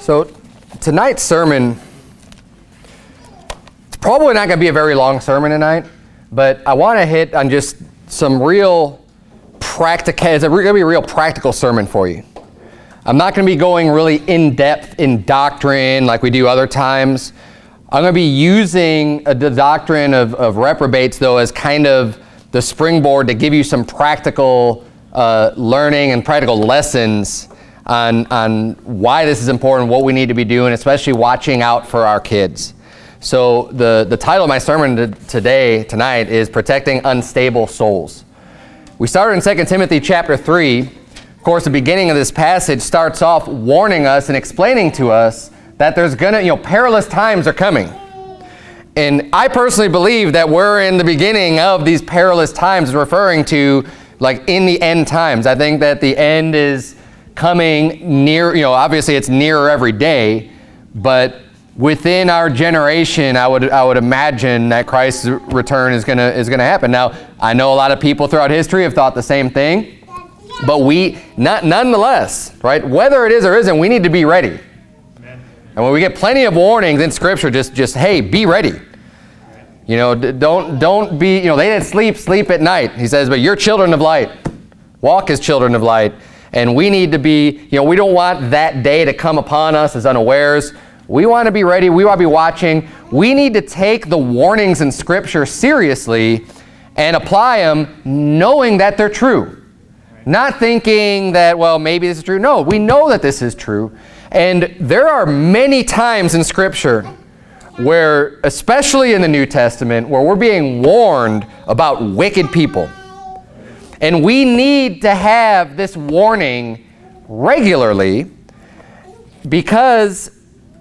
So tonight's sermon, it's probably not going to be a very long sermon tonight, but I want to hit on just some real practical, it's going to be a real practical sermon for you. I'm not going to be going really in depth in doctrine like we do other times. I'm going to be using the doctrine of reprobates, though, as kind of the springboard to give you some practical learning and practical lessons on why this is important, what we need to be doing, especially watching out for our kids. So the title of my sermon tonight is Protecting Unstable Souls. We started in 2 Timothy chapter 3. Of course, the beginning of this passage starts off warning us and explaining to us that there's gonna, perilous times are coming. And I personally believe that we're in the beginning of these perilous times, referring to like in the end times. I think that the end is coming near, obviously it's nearer every day, but within our generation, I would imagine that Christ's return is gonna happen. Now, I know a lot of people throughout history have thought the same thing, but nonetheless, right? Whether it is or isn't, we need to be ready. And when we get plenty of warnings in Scripture, just hey, be ready. Don't be, they didn't sleep at night. He says, but you're children of light. Walk as children of light. And we need to be, we don't want that day to come upon us as unawares. We want to be ready. We want to be watching. We need to take the warnings in Scripture seriously and apply them knowing that they're true. Not thinking that, well, maybe this is true. No, we know that this is true. And there are many times in Scripture where, especially in the New Testament, where we're being warned about wicked people. And we need to have this warning regularly because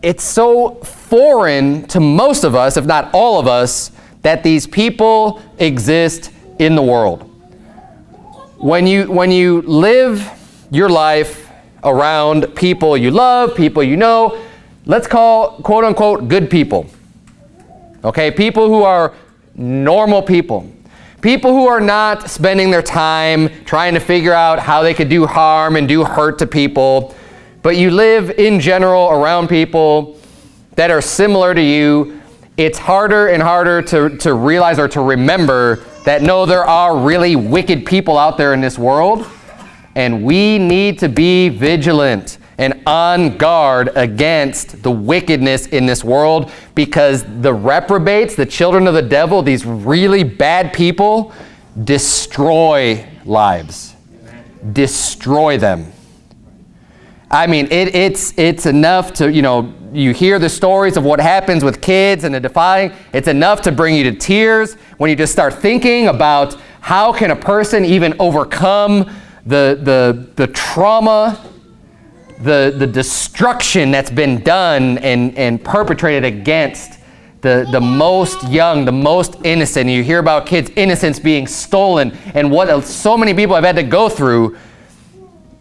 it's so foreign to most of us, if not all of us, that these people exist in the world. When you live your life around people you love, people you know, let's call quote unquote good people. Okay, people who are normal people. People who are not spending their time trying to figure out how they could do harm and do hurt to people, but you live in general around people that are similar to you. It's harder and harder to realize or to remember that no, there are really wicked people out there in this world. And we need to be vigilant and on guard against the wickedness in this world, because the reprobates, the children of the devil, these really bad people, destroy lives. Destroy them. I mean, it's enough to, you hear the stories of what happens with kids and the defying. It's enough to bring you to tears when you just start thinking about how can a person even overcome the trauma, the destruction that's been done and perpetrated against the most young, the most innocent. You hear about kids' innocence being stolen and what so many people have had to go through.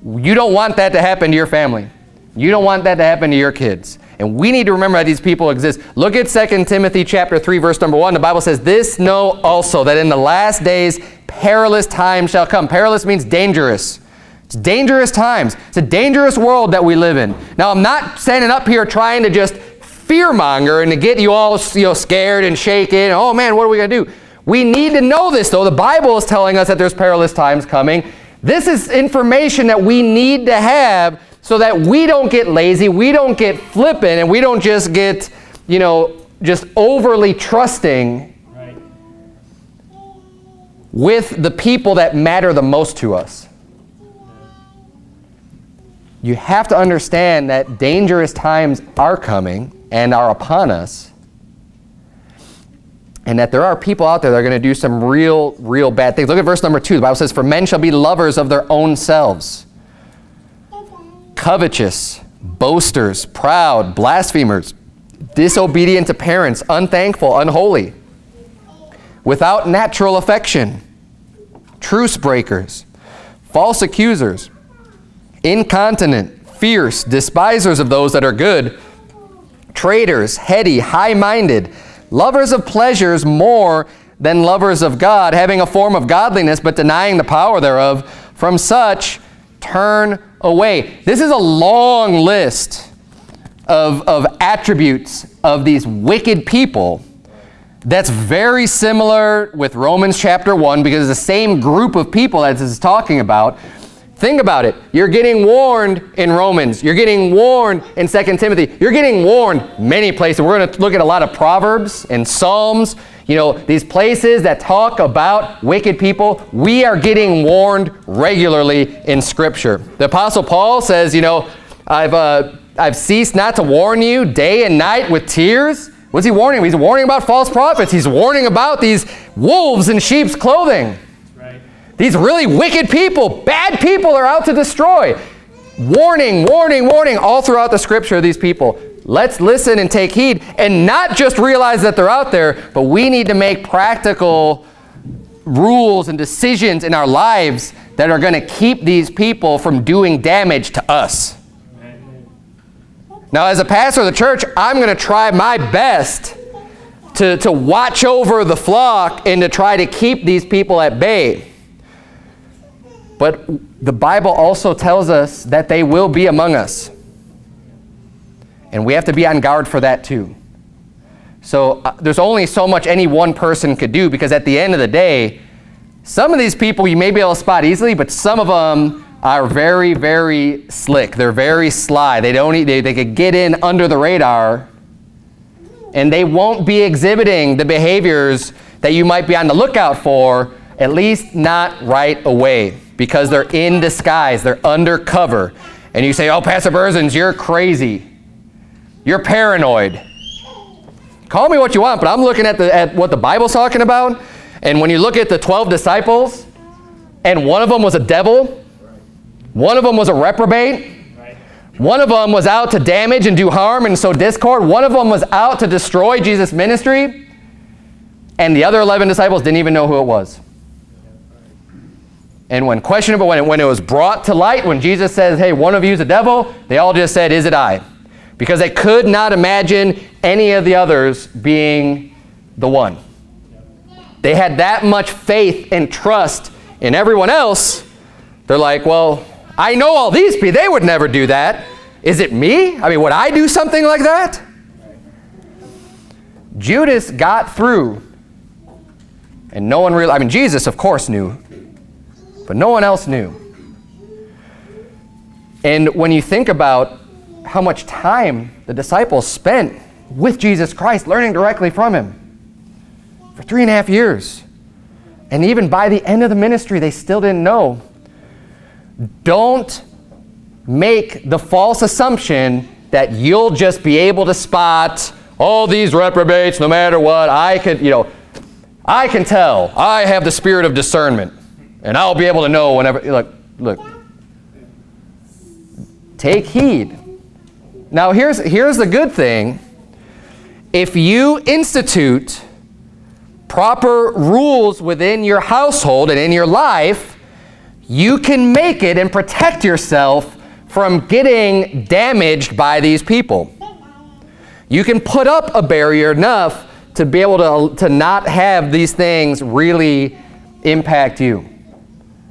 You don't want that to happen to your family. You don't want that to happen to your kids. And we need to remember that these people exist. Look at 2 Timothy chapter 3, verse number 1. The Bible says, "This know also, that in the last days perilous times shall come." Perilous means dangerous. It's dangerous times. It's a dangerous world that we live in. Now, I'm not standing up here trying to just fearmonger and to get you all scared and shaken. Oh, man, what are we going to do? We need to know this, though. The Bible is telling us that there's perilous times coming. This is information that we need to have so that we don't get lazy, we don't get flippant, and we don't just get, just overly trusting with the people that matter the most to us. You have to understand that dangerous times are coming and are upon us, and that there are people out there that are going to do some real, real bad things. Look at verse number 2. The Bible says, "For men shall be lovers of their own selves, covetous, boasters, proud, blasphemers, disobedient to parents, unthankful, unholy, without natural affection, truce breakers, false accusers, incontinent, fierce, despisers of those that are good, traitors, heady, high-minded, lovers of pleasures more than lovers of God, having a form of godliness but denying the power thereof. From such turn away." This is a long list of attributes of these wicked people that's very similar with Romans chapter 1, because it's the same group of people that it's talking about. Think about it. You're getting warned in Romans. You're getting warned in 2 Timothy. You're getting warned many places. We're going to look at a lot of Proverbs and Psalms. You know, these places that talk about wicked people, we are getting warned regularly in Scripture. The Apostle Paul says, you know, I've ceased not to warn you day and night with tears. What's he warning? He's warning about false prophets. He's warning about these wolves in sheep's clothing. Right. These really wicked people, bad people are out to destroy. Warning, warning, warning all throughout the Scripture of these people. Let's listen and take heed and not just realize that they're out there, but we need to make practical rules and decisions in our lives that are going to keep these people from doing damage to us. Now, as a pastor of the church, I'm going to try my best to watch over the flock and to try to keep these people at bay. But the Bible also tells us that they will be among us. And we have to be on guard for that too. So there's only so much any one person could do, because at the end of the day, some of these people you may be able to spot easily, but some of them are very, very slick. They're very sly. They could get in under the radar, and they won't be exhibiting the behaviors that you might be on the lookout for, at least not right away, because they're in disguise. They're undercover. And you say, oh, Pastor Berzins, you're crazy. You're paranoid. Call me what you want, but I'm looking at what the Bible's talking about. And when you look at the 12 disciples, and one of them was a devil, one of them was a reprobate, one of them was out to damage and do harm and sow discord, one of them was out to destroy Jesus' ministry, and the other 11 disciples didn't even know who it was. And when questionable, when it was brought to light, when Jesus says, hey, one of you is a devil, they all just said, is it I? Because they could not imagine any of the others being the one. They had that much faith and trust in everyone else. They're like, well, I know all these people. They would never do that. Is it me? I mean, would I do something like that? Judas got through, and no one realized. I mean, Jesus, of course, knew, but no one else knew. And when you think about how much time the disciples spent with Jesus Christ, learning directly from him for 3.5 years. And even by the end of the ministry, they still didn't know. Don't make the false assumption that you'll just be able to spot all these reprobates no matter what. I can tell. I have the spirit of discernment, and I'll be able to know whenever. Look. Take heed. Now, here's the good thing. If you institute proper rules within your household and in your life, you can make it and protect yourself from getting damaged by these people. You can put up a barrier enough to be able to not have these things really impact you.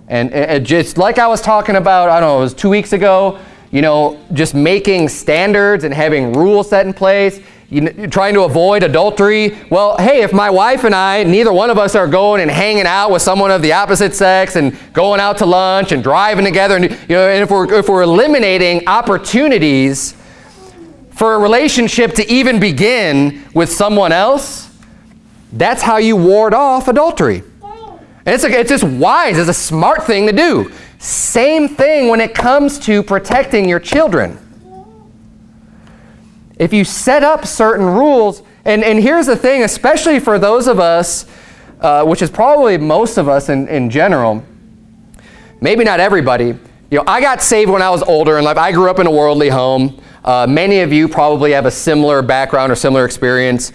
And just like I was talking about, I don't know, it was 2 weeks ago, you know, just making standards and having rules set in place, you're trying to avoid adultery. Well, hey, if my wife and I, neither one of us are going and hanging out with someone of the opposite sex and going out to lunch and driving together, and, you know, and if we're eliminating opportunities for a relationship to even begin with someone else, that's how you ward off adultery. And it's just wise. It's a smart thing to do. Same thing when it comes to protecting your children. If you set up certain rules, and here's the thing, especially for those of us, which is probably most of us in general, maybe not everybody. You know, I got saved when I was older in life. I grew up in a worldly home. Many of you probably have a similar background or similar experience.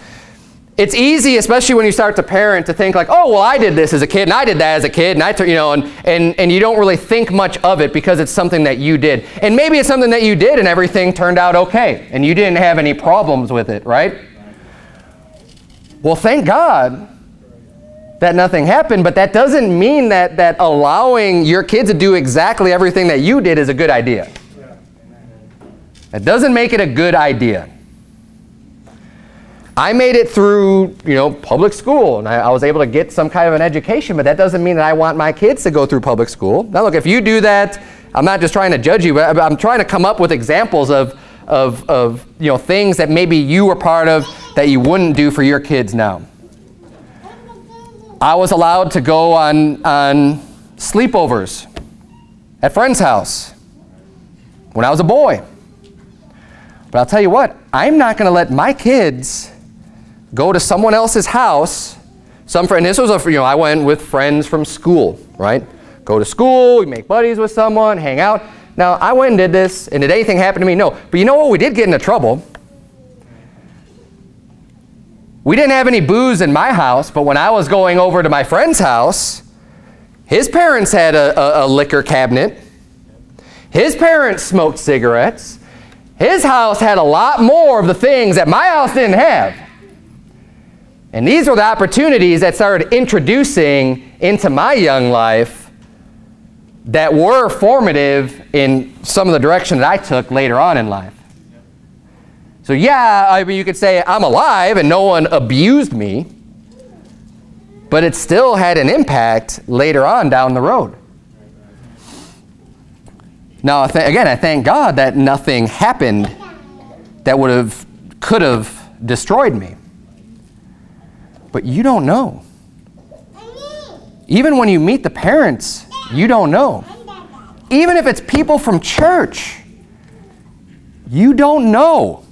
It's easy, especially when you start to parent, to think like, oh, well, I did this as a kid, and I did that as a kid, and you know, and you don't really think much of it because it's something that you did. And maybe it's something that you did and everything turned out okay, and you didn't have any problems with it, right? Well, thank God that nothing happened, but that doesn't mean that allowing your kids to do exactly everything that you did is a good idea. That doesn't make it a good idea. I made it through, you know, public school, and I was able to get some kind of an education, but that doesn't mean that I want my kids to go through public school. Now, look, if you do that, I'm not just trying to judge you, but I'm trying to come up with examples of you know, things that maybe you were part of that you wouldn't do for your kids now. I was allowed to go on sleepovers at friends' house when I was a boy. But I'll tell you what, I'm not going to let my kids go to someone else's house. Some friend, this was a, you know, I went with friends from school, right? Go to school, we make buddies with someone, hang out. Now, I went and did this, and did anything happen to me? No. But you know what? We did get into trouble. We didn't have any booze in my house, but when I was going over to my friend's house, his parents had a liquor cabinet. His parents smoked cigarettes. His house had a lot more of the things that my house didn't have. And these were the opportunities that started introducing into my young life that were formative in some of the direction that I took later on in life. So yeah, I mean, you could say I'm alive and no one abused me, but it still had an impact later on down the road. Now, again, I thank God that nothing happened that would have, could have destroyed me. But you don't know. Even when you meet the parents, you don't know. Even if it's people from church, you don't know.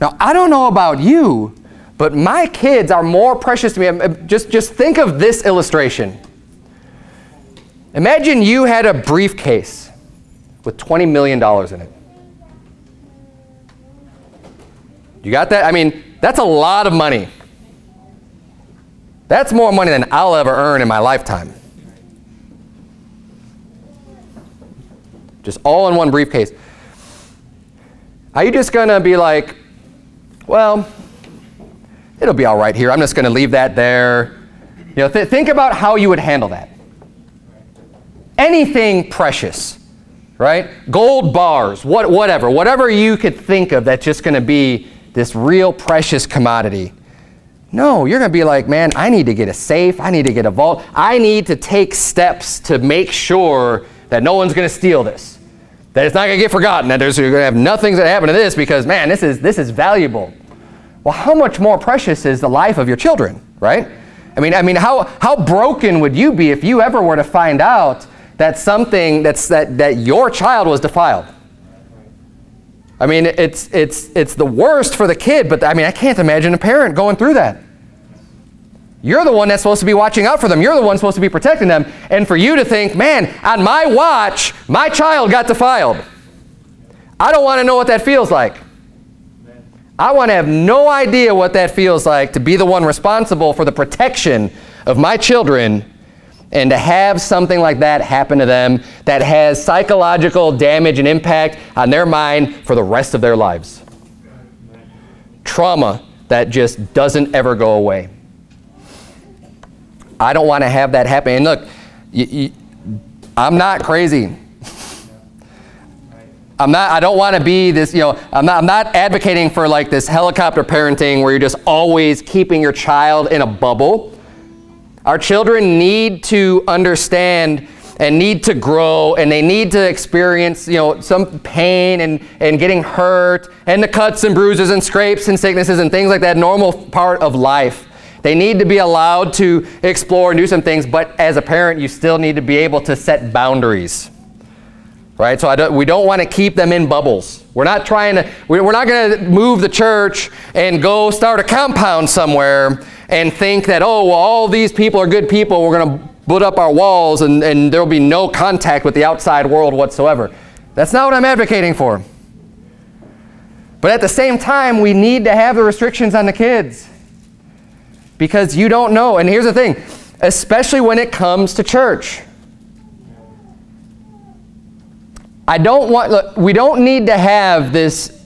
Now, I don't know about you, but my kids are more precious to me. Just think of this illustration. Imagine you had a briefcase with $20 million in it. You got that? I mean, that's a lot of money. That's more money than I'll ever earn in my lifetime. Just all in one briefcase. Are you just going to be like, well, it'll be all right here. I'm just going to leave that there. You know, think about how you would handle that. Anything precious, right? Gold bars, whatever you could think of that's just going to be this real precious commodity. No, you're going to be like, man, I need to get a safe. I need to get a vault. I need to take steps to make sure that no one's going to steal this, that it's not going to get forgotten, that you're going to have nothing's going to happen to this because, man, this is valuable. Well, how much more precious is the life of your children, right? I mean, how broken would you be if you ever were to find out that something that your child was defiled? I mean, it's the worst for the kid, but I mean, I can't imagine a parent going through that. You're the one that's supposed to be watching out for them. You're the one supposed to be protecting them. And for you to think, man, on my watch, my child got defiled. I don't want to know what that feels like. I want to have no idea what that feels like to be the one responsible for the protection of my children. And to have something like that happen to them that has psychological damage and impact on their mind for the rest of their lives. Trauma that just doesn't ever go away. I don't want to have that happen. And look, I'm not crazy. I don't want to be this, you know, I'm not advocating for like this helicopter parenting where you're just always keeping your child in a bubble. Our children need to understand and need to grow, and they need to experience, you know, some pain and getting hurt and the cuts and bruises and scrapes and sicknesses and things like that, normal part of life. They need to be allowed to explore and do some things, but as a parent, you still need to be able to set boundaries, right? So we don't want to keep them in bubbles. We're not trying to, we're not going to move the church and go start a compound somewhere and think that, oh, well, all these people are good people. We're going to put up our walls and there'll be no contact with the outside world whatsoever. That's not what I'm advocating for. But at the same time, we need to have the restrictions on the kids because you don't know. And here's the thing, especially when it comes to church. Look, we don't need to have this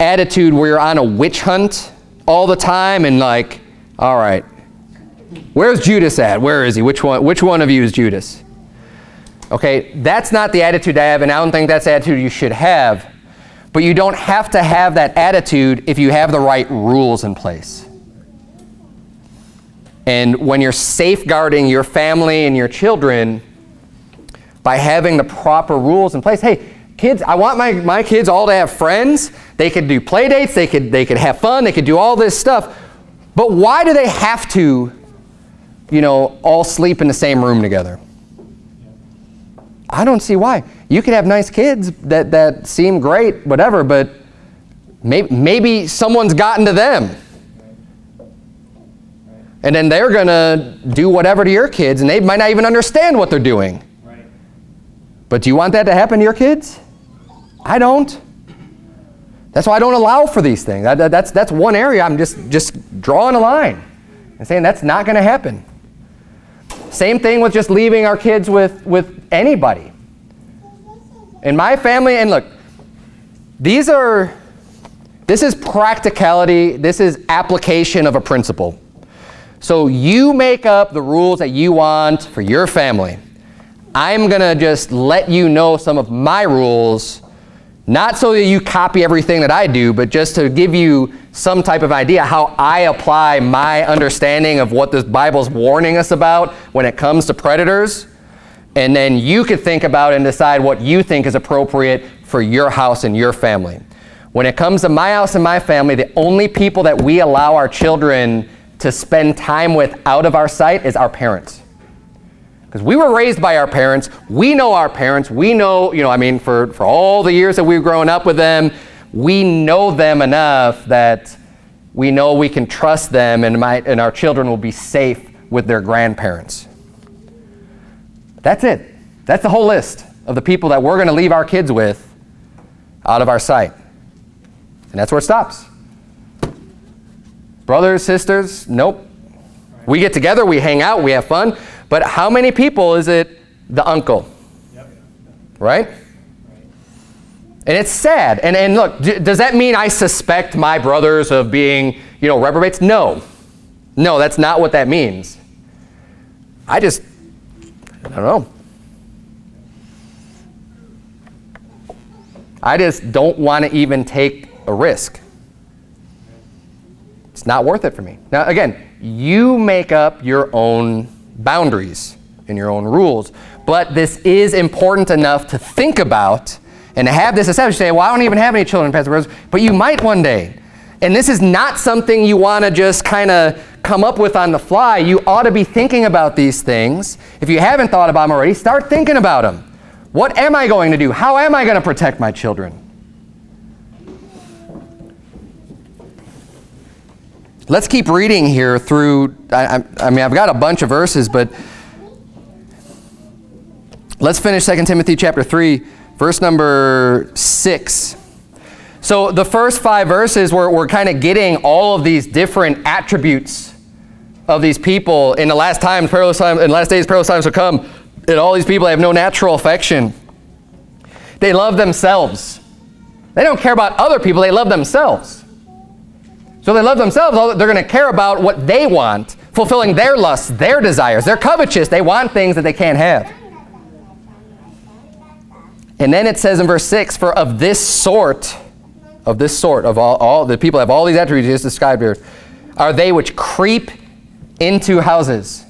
attitude where you're on a witch hunt all the time and like, all right, where's Judas at? Where is he? Which one of you is Judas? Okay, that's not the attitude I have, and I don't think that's the attitude you should have. But you don't have to have that attitude if you have the right rules in place. And when you're safeguarding your family and your children by having the proper rules in place, hey, kids, I want my kids all to have friends. They could do play dates. They could have fun. They could do all this stuff. But why do they have to, you know, all sleep in the same room together? I don't see why. You could have nice kids that seem great, whatever, but maybe someone's gotten to them. And then they're going to do whatever to your kids, and they might not even understand what they're doing. Right. But do you want that to happen to your kids? I don't. That's why I don't allow for these things. That's one area I'm just drawing a line and saying that's not going to happen. Same thing with just leaving our kids with anybody. In my family, and look, this is practicality. This is application of a principle. So you make up the rules that you want for your family. I'm going to just let you know some of my rules, not so that you copy everything that I do, but just to give you some type of idea how I apply my understanding of what the Bible's warning us about when it comes to predators. And then you could think about and decide what you think is appropriate for your house and your family. When it comes to my house and my family, the only people that we allow our children to spend time with out of our sight is our parents. Because we were raised by our parents. We know our parents. We know, you know, I mean, for all the years that we've grown up with them, we know them enough that we know we can trust them, and our children will be safe with their grandparents. That's it. That's the whole list of the people that we're going to leave our kids with out of our sight. And that's where it stops. Brothers, sisters, nope. We get together, we hang out, we have fun. But how many people is it the uncle? Yep. Right? And it's sad. And look, does that mean I suspect my brothers of being, you know, reprobates? No. No, that's not what that means. I don't know. I just don't want to even take a risk. It's not worth it for me. Now, again, you make up your own boundaries and your own rules, but this is important enough to think about and to have this established. Say, well, I don't even have any children, Pastor Rose, but you might one day. And this is not something you want to just kind of come up with on the fly. You ought to be thinking about these things. If you haven't thought about them already, start thinking about them. What am I going to do? How am I going to protect my children? Let's keep reading here through, I mean, I've got a bunch of verses, but let's finish 2 Timothy chapter 3, verse number 6. So the first 5 verses, we're kind of getting all of these different attributes of these people. In the last times, perilous times, in the last days, perilous times will come. And all these people have no natural affection. They love themselves. They don't care about other people. They love themselves. So they love themselves, they're going to care about what they want, fulfilling their lusts, their desires. They're covetous. They want things that they can't have. And then it says in verse 6, for of all the people have all these attributes just described here, are they which creep into houses.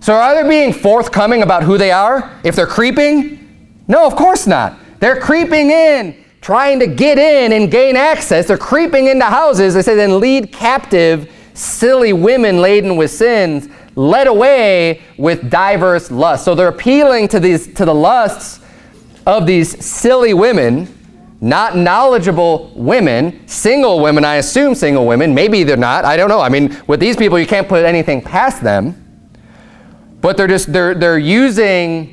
So are they being forthcoming about who they are if they're creeping? No, of course not. They're creeping in, trying to get in and gain access. They're creeping into houses. They say, then lead captive silly women laden with sins, led away with diverse lusts. So they're appealing to the lusts of these silly women, not knowledgeable women, single women, I assume single women. Maybe they're not. I don't know. I mean, with these people, you can't put anything past them. But they're using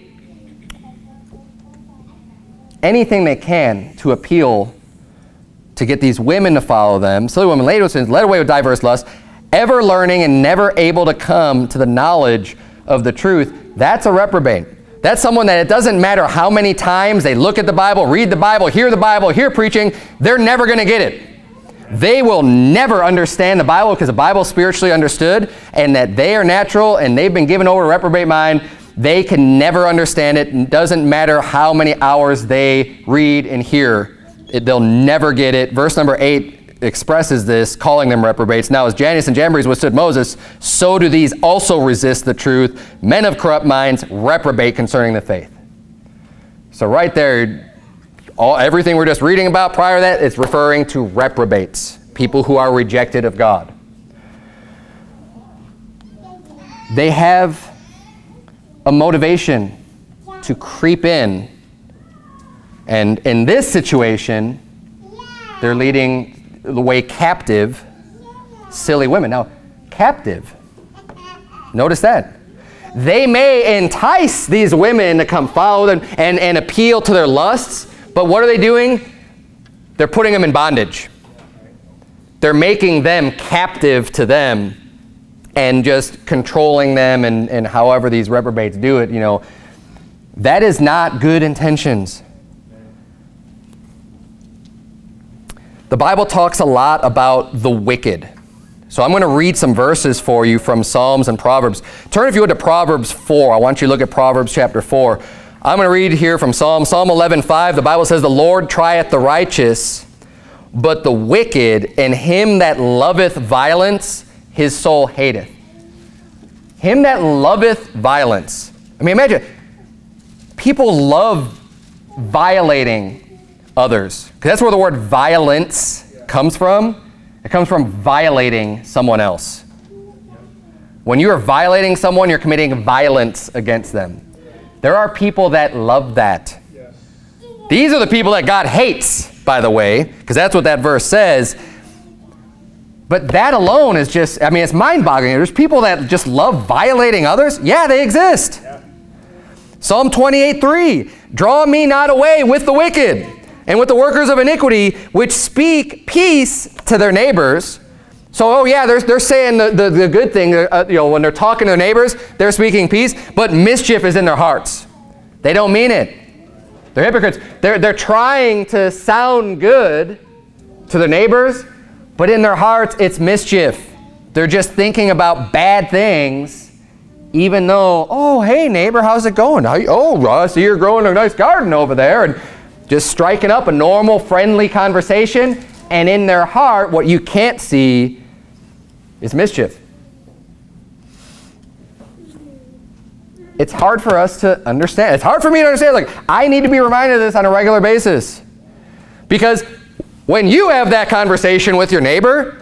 anything they can to appeal, to get these women to follow them. Silly women, led away with diverse lusts, ever learning and never able to come to the knowledge of the truth. That's a reprobate. That's someone that it doesn't matter how many times they look at the Bible, read the Bible, hear preaching, they're never going to get it. They will never understand the Bible because the Bible is spiritually understood, and that they are natural and they've been given over to reprobate mind. They can never understand it. It doesn't matter how many hours they read and hear they'll never get it. Verse number 8 expresses this, calling them reprobates. Now, as Jannes and Jambres withstood Moses, so do these also resist the truth. Men of corrupt minds reprobate concerning the faith. So right there, everything we're just reading about prior to that, it's referring to reprobates, people who are rejected of God. They have a motivation to creep in. And in this situation, they're leading the way captive, silly women. Now, captive, notice that. They may entice these women to come follow them and appeal to their lusts, but what are they doing? They're putting them in bondage. They're making them captive to them and just controlling them, and however these reprobates do it, you know. That is not good intentions. The Bible talks a lot about the wicked. So I'm going to read some verses for you from Psalms and Proverbs. Turn, if you would, to Proverbs 4. I want you to look at Proverbs chapter 4. I'm going to read here from Psalm 11:5. The Bible says, "The Lord trieth the righteous, but the wicked and him that loveth violence, his soul hateth." Him that loveth violence. I mean, imagine, people love violating others. That's where the word violence comes from. It comes from violating someone else. When you are violating someone, you're committing violence against them. There are people that love that. These are the people that God hates, by the way, because that's what that verse says. But that alone is just, I mean, it's mind-boggling. There's people that just love violating others. Yeah, they exist. Yeah. Psalm 28:3, "Draw me not away with the wicked, and with the workers of iniquity, which speak peace to their neighbors." So, oh yeah, they're saying the good thing. You know, when they're talking to their neighbors, they're speaking peace, but mischief is in their hearts. They don't mean it. They're hypocrites. They're trying to sound good to their neighbors, but in their hearts, it's mischief. They're just thinking about bad things, even though, oh, hey, neighbor, how's it going? Oh, I see you're growing a nice garden over there. And just striking up a normal, friendly conversation. And in their heart, what you can't see is mischief. It's hard for us to understand. It's hard for me to understand. Like, I need to be reminded of this on a regular basis. Because when you have that conversation with your neighbor,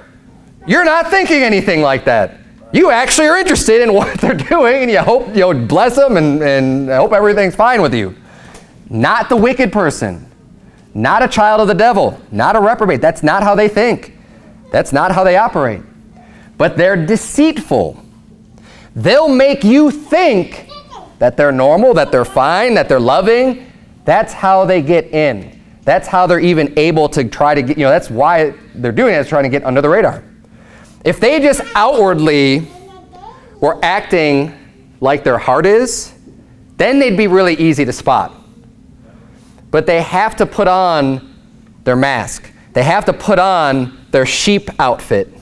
you're not thinking anything like that. You actually are interested in what they're doing, and you hope, you know, bless them, and I hope everything's fine with you. Not the wicked person, not a child of the devil, not a reprobate. That's not how they think. That's not how they operate. But they're deceitful. They'll make you think that they're normal, that they're fine, that they're loving. That's how they get in. That's how they're even able to try to get, you know, that's why they're doing it, is trying to get under the radar. If they just outwardly were acting like their heart is, then they'd be really easy to spot. But they have to put on their mask. They have to put on their sheep outfit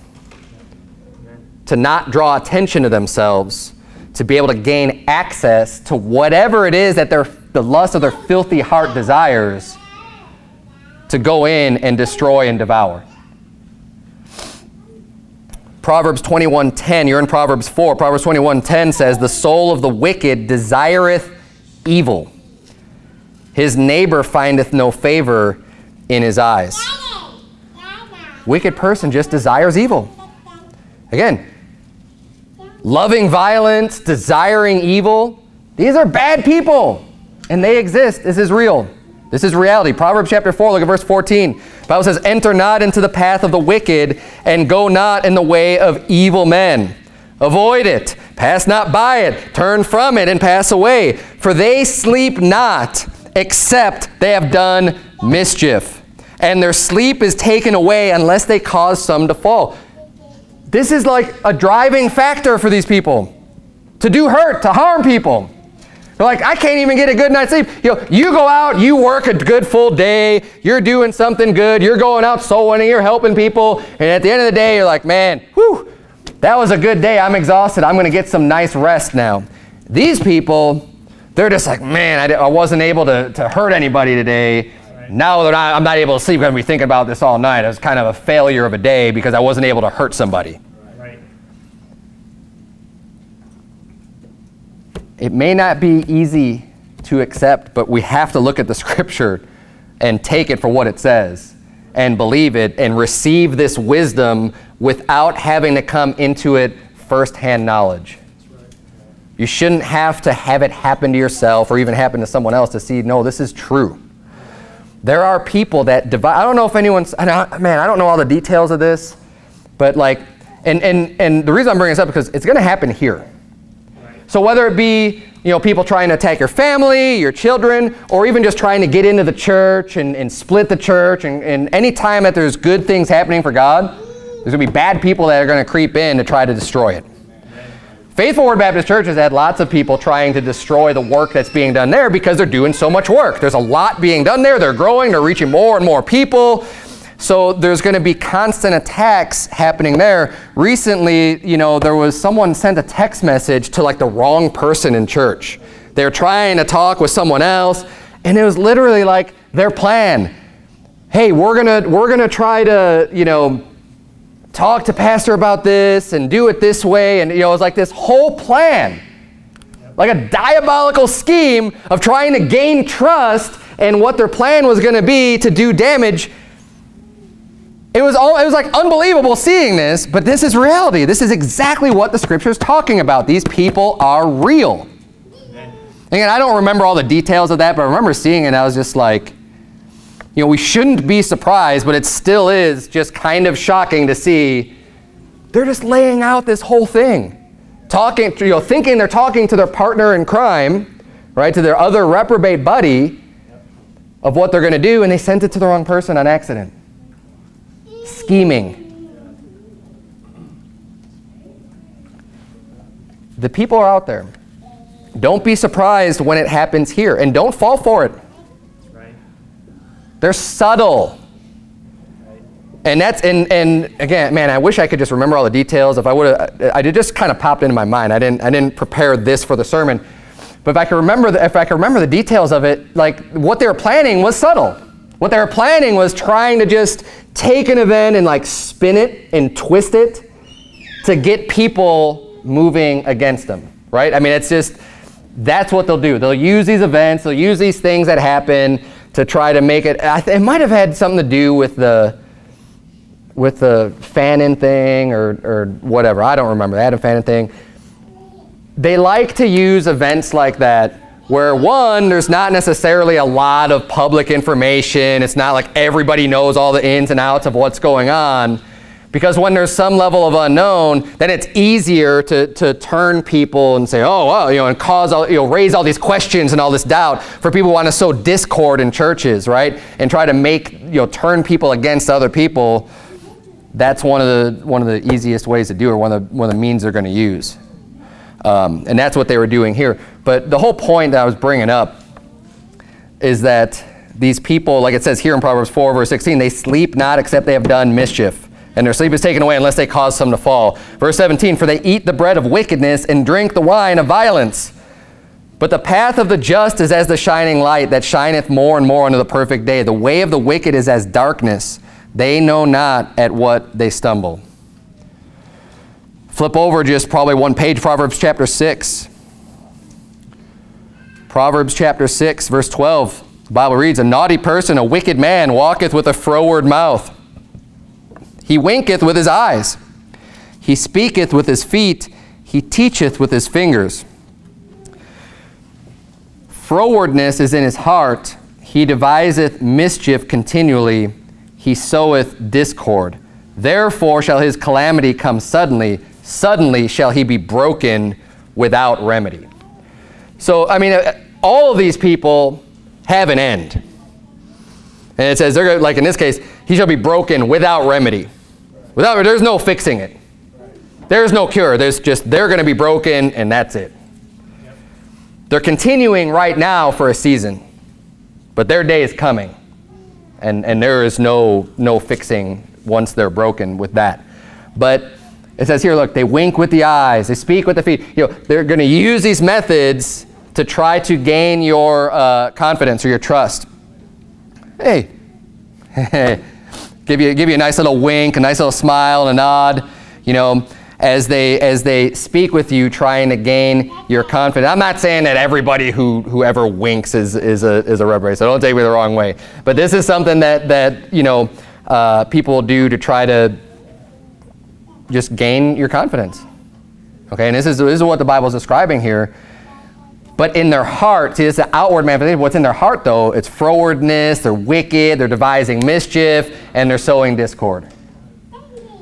to not draw attention to themselves, to be able to gain access to whatever it is that the lust of their filthy heart desires, to go in and destroy and devour. Proverbs 21:10, you're in Proverbs 4. Proverbs 21:10 says, "The soul of the wicked desireth evil. His neighbor findeth no favor in his eyes." Wicked person just desires evil. Again, loving violence, desiring evil, these are bad people, and they exist. This is real. This is reality. Proverbs chapter 4, look at verse 14. The Bible says, "Enter not into the path of the wicked, and go not in the way of evil men. Avoid it, pass not by it, turn from it, and pass away. For they sleep not, except they have done mischief. And their sleep is taken away, unless they cause some to fall." This is like a driving factor for these people, to do hurt, to harm people. They're like, I can't even get a good night's sleep. You know, you go out, you work a good full day, you're doing something good, you're going out soul winning, you're helping people, and at the end of the day, you're like, man, whew, that was a good day, I'm exhausted, I'm going to get some nice rest now. These people, they're just like, man, I wasn't able to hurt anybody today, Now that I'm not able to sleep, I'm going to be thinking about this all night. It was kind of a failure of a day because I wasn't able to hurt somebody. Right. It may not be easy to accept, but we have to look at the scripture and take it for what it says and believe it and receive this wisdom without having to come into it firsthand knowledge. You shouldn't have to have it happen to yourself or even happen to someone else to see, no, this is true. There are people that divide. I don't know if anyone's, man, I don't know all the details of this, but like, and the reason I'm bringing this up is because it's going to happen here. So whether it be, you know, people trying to attack your family, your children, or even just trying to get into the church and split the church, and any time that there's good things happening for God, there's going to be bad people that are going to creep in to try to destroy it. Faithful Word Baptist Church has had lots of people trying to destroy the work that's being done there because they're doing so much work. There's a lot being done there. They're growing. They're reaching more and more people. So there's going to be constant attacks happening there. Recently, you know, there was someone sent a text message to like the wrong person in church. They were trying to talk with someone else, and it was literally like their plan. Hey, we're gonna try to, you know, talk to pastor about this and do it this way. And, you know, it was like this whole plan, like a diabolical scheme of trying to gain trust, and what their plan was going to be to do damage. It was like unbelievable seeing this, but this is reality. This is exactly what the scripture is talking about. These people are real. Again, I don't remember all the details of that, but I remember seeing it and I was just like, you know, we shouldn't be surprised, but it still is just kind of shocking to see. They're just laying out this whole thing, talking, you know, thinking they're talking to their partner in crime, right, to their other reprobate buddy, of what they're going to do, and they sent it to the wrong person on accident. Scheming. The people are out there. Don't be surprised when it happens here, and don't fall for it. They're subtle. And that's, and again, man, I wish I could just remember all the details. If I would have, it just kind of popped into my mind. I didn't prepare this for the sermon. But if I could remember, the details of it, like what they were planning was subtle. What they were planning was trying to just take an event and like spin it and twist it to get people moving against them, right? I mean, it's just, that's what they'll do. They'll use these events, they'll use these things that happen to try to make it. It might have had something to do with the Fannin thing or whatever. I don't remember, the Adam Fannin thing. They like to use events like that where, one, there's not necessarily a lot of public information. It's not like everybody knows all the ins and outs of what's going on, because when there's some level of unknown, then it's easier to turn people and say, oh, well, you know, and cause all, you know, raise all these questions and all this doubt for people who want to sow discord in churches, right? And try to make, you know, turn people against other people. That's one of the easiest ways to do it, or one of the means they're going to use. And that's what they were doing here. But the whole point that I was bringing up is that these people, like it says here in Proverbs 4, verse 16, they sleep not except they have done mischief, and their sleep is taken away unless they cause some to fall. Verse 17, for they eat the bread of wickedness and drink the wine of violence. But the path of the just is as the shining light that shineth more and more unto the perfect day. The way of the wicked is as darkness. They know not at what they stumble. Flip over just probably one page, Proverbs chapter 6. Proverbs chapter 6, verse 12. The Bible reads, a naughty person, a wicked man, walketh with a froward mouth. He winketh with his eyes, he speaketh with his feet, he teacheth with his fingers. Frowardness is in his heart, he deviseth mischief continually, he soweth discord. Therefore shall his calamity come suddenly, suddenly shall he be broken without remedy. So, I mean, all of these people have an end. And it says, they're gonna, like in this case, he shall be broken without remedy. Without, there's no fixing it. There's no cure. There's just, they're going to be broken, and that's it. Yep. They're continuing right now for a season, but their day is coming, and there is no fixing once they're broken with that. But it says here, look, they wink with the eyes, they speak with the feet. You know, they're going to use these methods to try to gain your confidence or your trust. Hey, hey, give you a nice little wink, a nice little smile, and a nod, you know, as they speak with you, trying to gain your confidence. I'm not saying that everybody who ever winks is a reprobate, so don't take me the wrong way. But this is something that you know people do to try to just gain your confidence. Okay, and this is what the Bible is describing here. But in their heart, see, it's the outward manifestation. What's in their heart, though, it's frowardness, they're wicked, they're devising mischief, and they're sowing discord.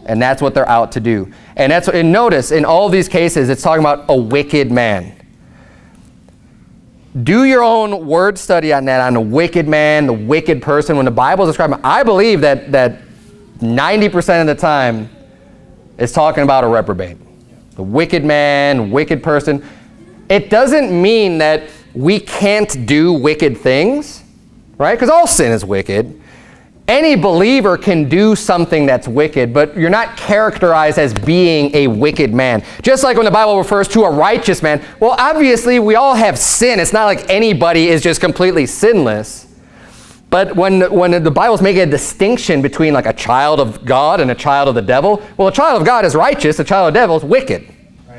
And that's what they're out to do. And that's what, and notice, in all these cases, it's talking about a wicked man. Do your own word study on that, on the wicked man, the wicked person. When the Bible is describing, I believe that 90% of the time it's talking about a reprobate. The wicked man, wicked person. It doesn't mean that we can't do wicked things, right? Because all sin is wicked. Any believer can do something that's wicked, but you're not characterized as being a wicked man. Just like when the Bible refers to a righteous man, well, obviously we all have sin. It's not like anybody is just completely sinless. But when the Bible's making a distinction between like a child of God and a child of the devil, well, a child of God is righteous, a child of the devil is wicked. Right.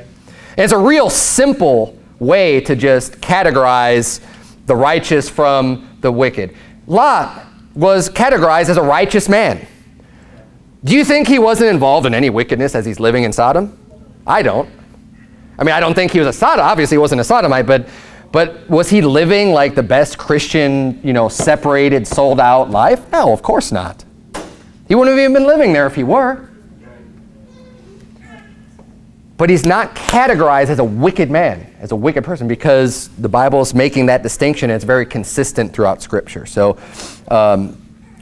And it's a real simple way to just categorize the righteous from the wicked. Lot was categorized as a righteous man. Do you think he wasn't involved in any wickedness as he's living in Sodom? I don't. I mean, I don't think he was a Sodomite. Obviously, he wasn't a Sodomite, but was he living like the best Christian, you know, separated, sold out life? No, of course not. He wouldn't have even been living there if he were. But he's not categorized as a wicked man, as a wicked person, because the Bible is making that distinction, and it's very consistent throughout Scripture. So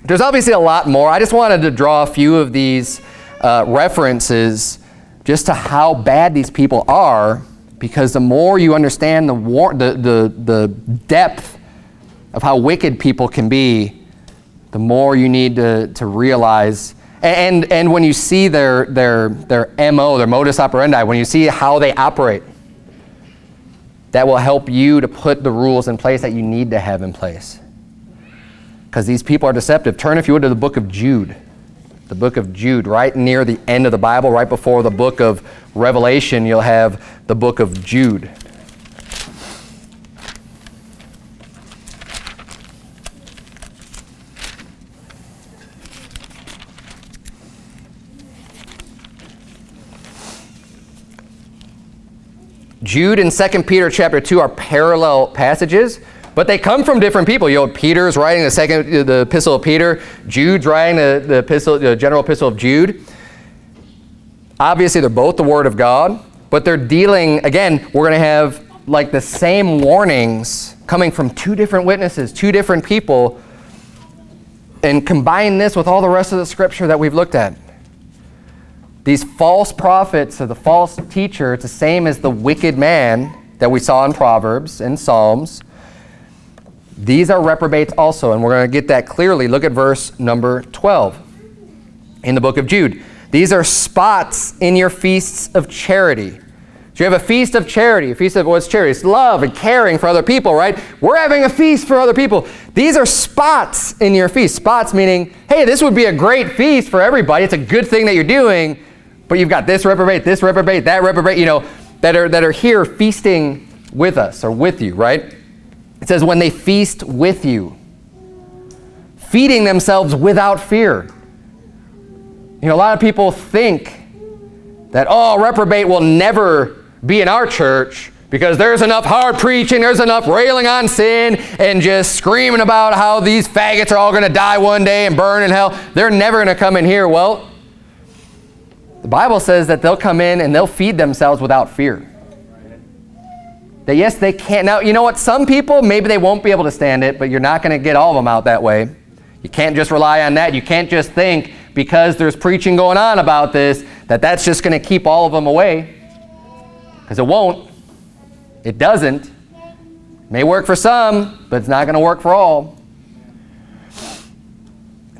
there's obviously a lot more. I just wanted to draw a few of these references just to how bad these people are, because the more you understand the depth of how wicked people can be, the more you need to realize. And when you see their MO, their modus operandi, when you see how they operate, that will help you to put the rules in place that you need to have in place. Because these people are deceptive. Turn, if you would, to the book of Jude. The book of Jude, right near the end of the Bible, right before the book of Revelation, you'll have the book of Jude. Jude and 2 Peter chapter 2 are parallel passages, but they come from different people. You know, Peter's writing the epistle of Peter. Jude's writing the general epistle of Jude. Obviously, they're both the Word of God, but they're dealing, again, we're going to have like the same warnings coming from two different witnesses, two different people, and combine this with all the rest of the Scripture that we've looked at. These false prophets or the false teacher, it's the same as the wicked man that we saw in Proverbs and Psalms. These are reprobates also, and we're going to get that clearly. Look at verse number 12 in the book of Jude. These are spots in your feasts of charity. So you have a feast of charity. A feast of what's charity? It's love and caring for other people, right? We're having a feast for other people. These are spots in your feast. Spots meaning, hey, this would be a great feast for everybody. It's a good thing that you're doing. But you've got this reprobate, that reprobate, you know, that are here feasting with us or with you, right? It says when they feast with you, feeding themselves without fear. You know, a lot of people think that, oh, reprobate will never be in our church because there's enough hard preaching, there's enough railing on sin and just screaming about how these faggots are all going to die one day and burn in hell. They're never going to come in here. Well, the Bible says that they'll come in and they'll feed themselves without fear. That yes, they can't. Now, you know what? Some people, maybe they won't be able to stand it, but you're not going to get all of them out that way. You can't just rely on that. You can't just think because there's preaching going on about this that that's just going to keep all of them away. Because it won't. It doesn't. It may work for some, but it's not going to work for all.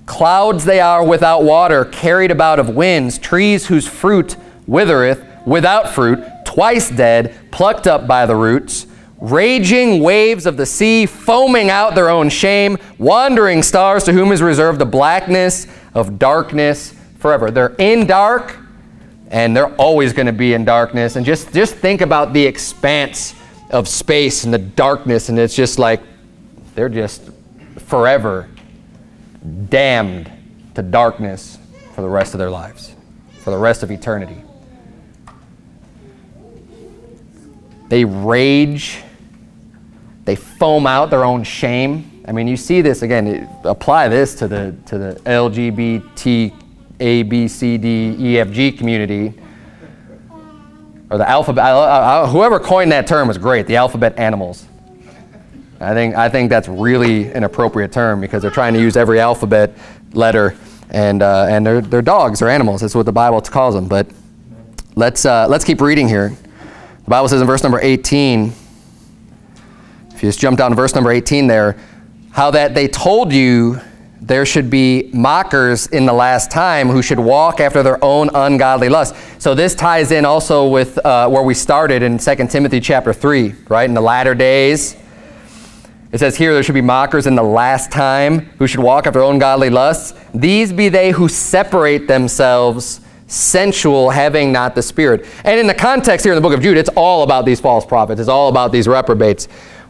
Clouds they are without water, carried about of winds, trees whose fruit withereth, without fruit, twice dead, plucked up by the roots. Raging waves of the sea, foaming out their own shame, wandering stars to whom is reserved the blackness of darkness forever. They're in dark, and they're always going to be in darkness. And just think about the expanse of space and the darkness, and it's just like they're just forever damned to darkness for the rest of their lives, for the rest of eternity. They rage. They foam out their own shame. I mean, you see this again. Apply this to the LGBT, A, B, C, D, E, F, G community, or the alphabet. Whoever coined that term was great. The alphabet animals. I think that's really an appropriate term because they're trying to use every alphabet letter, and they're dogs or animals. That's what the Bible calls them. But let's keep reading here. The Bible says in verse number 18. If you just jump down to verse number 18 there, how that they told you there should be mockers in the last time who should walk after their own ungodly lust. So this ties in also with where we started in 2 Timothy chapter 3, right? In the latter days, it says here there should be mockers in the last time who should walk after their own ungodly lusts. These be they who separate themselves sensual, having not the Spirit. And in the context here in the book of Jude, it's all about these false prophets. It's all about these reprobates.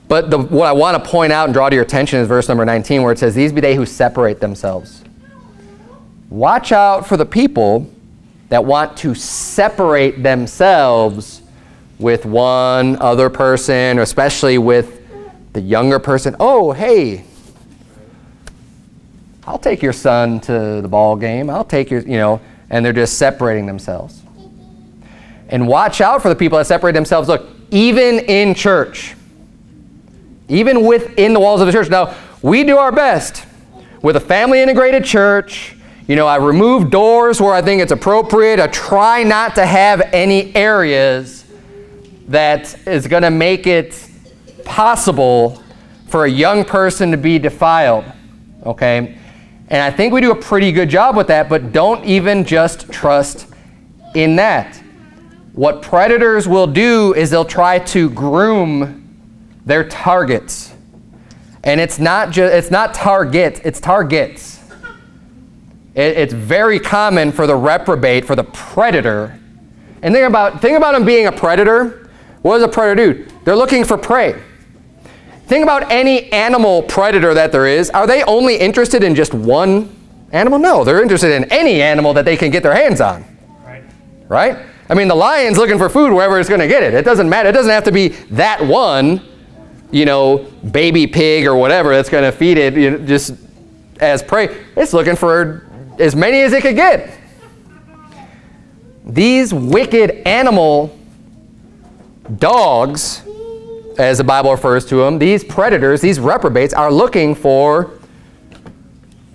But what I want to point out and draw to your attention is verse number 19 where it says, these be they who separate themselves. Watch out for the people that want to separate themselves with one other person, especially with the younger person. Oh, hey, I'll take your son to the ball game. I'll take your, you know, and they're just separating themselves. And watch out for the people that separate themselves. Look, even in church, even within the walls of the church. Now, we do our best with a family integrated church. You know, I remove doors where I think it's appropriate. I try not to have any areas that is going to make it possible for a young person to be defiled. Okay? And I think we do a pretty good job with that, but don't even just trust in that. What predators will do is they'll try to groom they're targets, and it's targets. It's very common for the reprobate, for the predator. And think about them being a predator. What does a predator do? They're looking for prey. Think about any animal predator that there is. Are they only interested in just one animal? No, they're interested in any animal that they can get their hands on. Right? I mean, the lion's looking for food wherever it's going to get it. It doesn't matter. It doesn't have to be that one, you know, baby pig or whatever that's going to feed it, you know, just as prey. It's looking for as many as it could get. These wicked animal dogs, as the Bible refers to them, these predators, these reprobates are looking for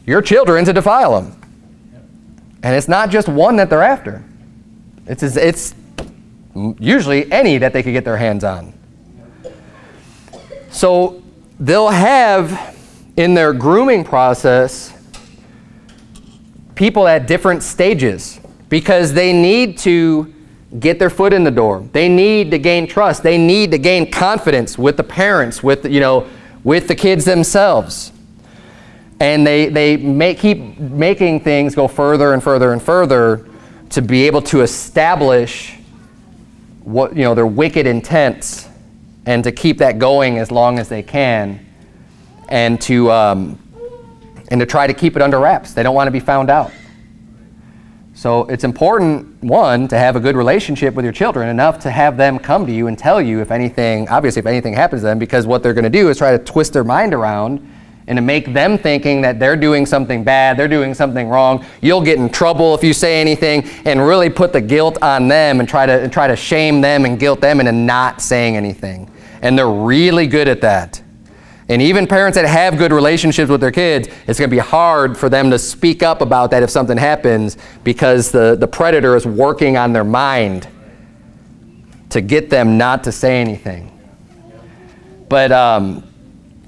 your children to defile them. And it's not just one that they're after. It's usually any that they could get their hands on. So they'll have in their grooming process people at different stages because they need to get their foot in the door. They need to gain trust. They need to gain confidence with the parents, with, you know, with the kids themselves. And they keep making things go further and further and further to be able to establish what, you know, their wicked intents, and to keep that going as long as they can, and to try to keep it under wraps. They don't want to be found out. So it's important, one, to have a good relationship with your children, enough to have them come to you and tell you if anything, obviously if anything happens to them, because what they're going to do is try to twist their mind around and to make them thinking that they're doing something bad, they're doing something wrong, you'll get in trouble if you say anything, and really put the guilt on them and try to shame them and guilt them into not saying anything. And they're really good at that. And even parents that have good relationships with their kids, it's going to be hard for them to speak up about that if something happens, because the predator is working on their mind to get them not to say anything. But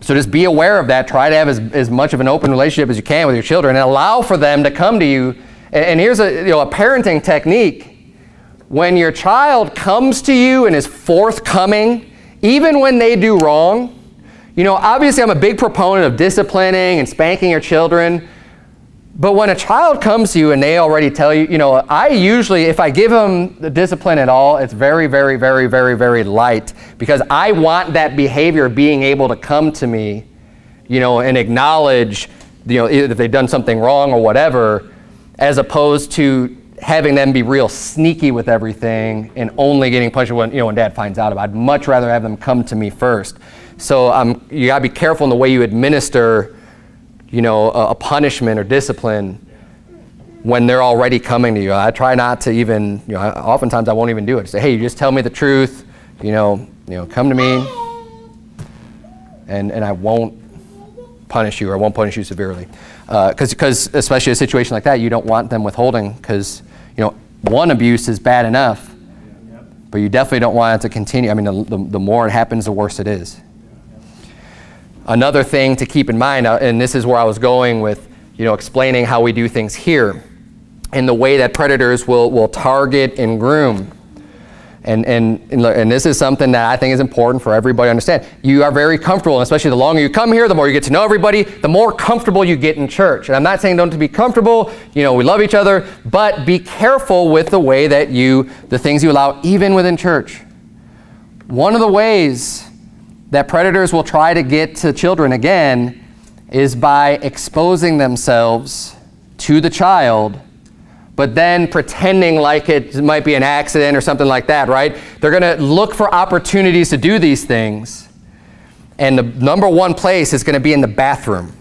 so just be aware of that. Try to have as much of an open relationship as you can with your children, and allow for them to come to you. And here's a, you know, a parenting technique. When your child comes to you and is forthcoming, even when they do wrong. You know, obviously I'm a big proponent of disciplining and spanking your children. But when a child comes to you and they already tell you, you know, I usually, if I give them the discipline at all, it's very, very, very, very, very light, because I want that behavior being able to come to me, you know, and acknowledge, you know, if they've done something wrong or whatever, as opposed to having them be real sneaky with everything and only getting punished when, you know, when dad finds out about it. I'd much rather have them come to me first. So you gotta be careful in the way you administer, you know, a punishment or discipline when they're already coming to you. I try not to even, you know, oftentimes I won't even do it. I say, hey, you just tell me the truth, you know, come to me, and I won't punish you, or I won't punish you severely. Because especially a situation like that, you don't want them withholding, because, you know, one abuse is bad enough, but you definitely don't want it to continue. I mean, the more it happens, the worse it is. Another thing to keep in mind, and this is where I was going with, you know, explaining how we do things here and the way that predators will target and groom. And this is something that I think is important for everybody to understand. You are very comfortable, and especially the longer you come here, the more you get to know everybody, the more comfortable you get in church. And I'm not saying don't be comfortable, you know, we love each other, but be careful with the way that the things you allow even within church. One of the ways that predators will try to get to children again is by exposing themselves to the child, but then pretending like it might be an accident or something like that, right? They're gonna look for opportunities to do these things. And the number one place is gonna be in the bathroom.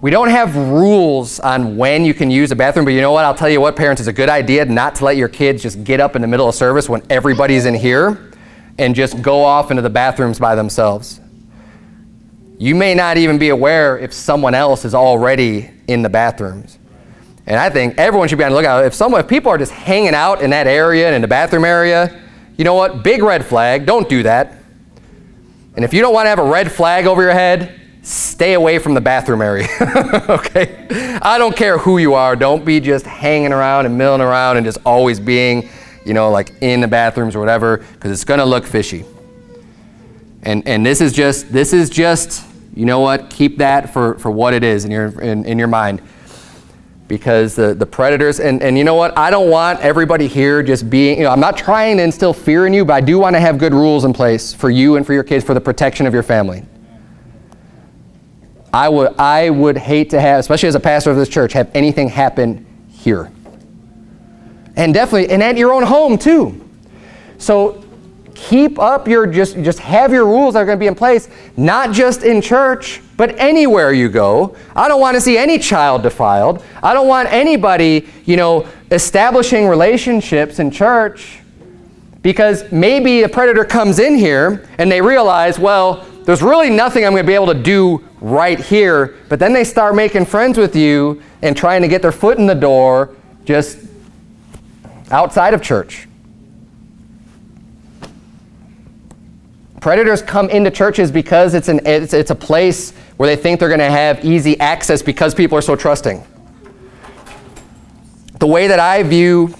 We don't have rules on when you can use a bathroom, but you know what, I'll tell you what, parents, it's a good idea not to let your kids just get up in the middle of service when everybody's in here and just go off into the bathrooms by themselves. You may not even be aware if someone else is already in the bathrooms. And I think everyone should be on the lookout. If people are just hanging out in that area and in the bathroom area, you know what? Big red flag, don't do that. And if you don't want to have a red flag over your head, stay away from the bathroom area, okay? I don't care who you are. Don't be just hanging around and milling around and just always being, you know, like in the bathrooms or whatever, because it's gonna look fishy. And this is just, you know what, keep that for what it is in your mind, because the predators, and you know what, I don't want everybody here just being, you know, I'm not trying to instill fear in you, but I do want to have good rules in place for you and for your kids for the protection of your family. I would hate to have, especially as a pastor of this church, have anything happen here. And definitely, and at your own home too. So keep up your, just have your rules that are going to be in place, not just in church, but anywhere you go. I don't want to see any child defiled. I don't want anybody, you know, establishing relationships in church, because maybe a predator comes in here and they realize, well, there's really nothing I'm going to be able to do right here, but then they start making friends with you and trying to get their foot in the door just outside of church. Predators come into churches because it's a place where they think they're going to have easy access because people are so trusting. The way that I view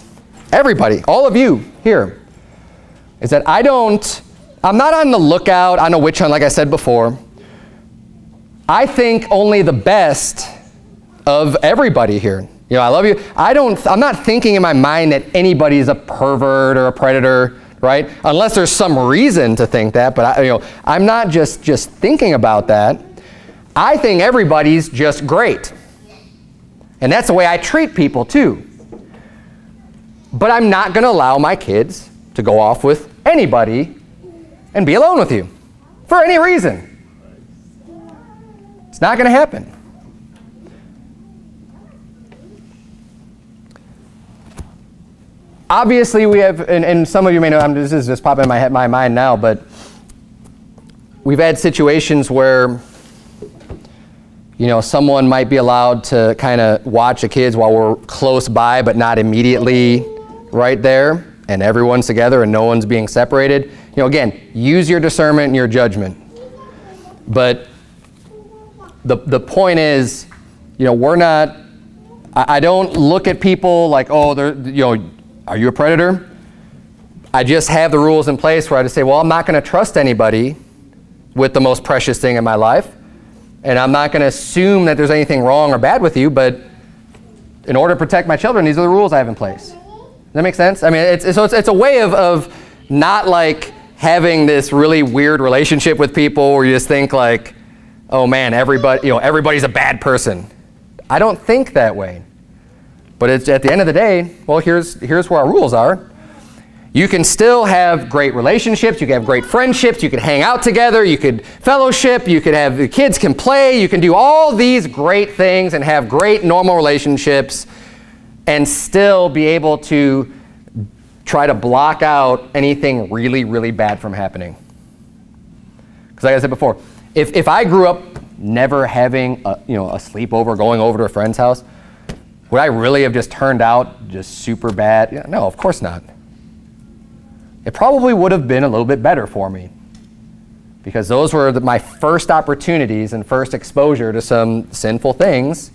everybody, all of you here, is that I'm not on the lookout on a witch hunt, like I said before. I think only the best of everybody here. You know, I love you. I'm not thinking in my mind that anybody is a pervert or a predator, right? Unless there's some reason to think that, but I'm not just thinking about that. I think everybody's just great. And that's the way I treat people too. But I'm not going to allow my kids to go off with anybody and be alone with you for any reason. It's not going to happen. Obviously, we have, and some of you may know, this is just popping in my mind now, but we've had situations where, you know, someone might be allowed to kind of watch the kids while we're close by, but not immediately right there, and everyone's together and no one's being separated. You know, again, use your discernment and your judgment. But the point is, you know, we're not, I don't look at people like, oh, they're, you know, are you a predator? I just have the rules in place where I just say, well, I'm not going to trust anybody with the most precious thing in my life. And I'm not going to assume that there's anything wrong or bad with you, but in order to protect my children, these are the rules I have in place. Does that make sense? I mean, it's a way of not like having this really weird relationship with people where you just think like, oh man, everybody, you know, everybody's a bad person. I don't think that way. But it's, at the end of the day, well, here's where our rules are. You can still have great relationships. You can have great friendships. You can hang out together. You could fellowship. You could have the kids can play. You can do all these great things and have great normal relationships and still be able to try to block out anything really, really bad from happening. Because like I said before, if I grew up never having a, you know, a sleepover, going over to a friend's house, would I really have just turned out just super bad? Yeah, no, of course not. It probably would have been a little bit better for me because those were my first opportunities and first exposure to some sinful things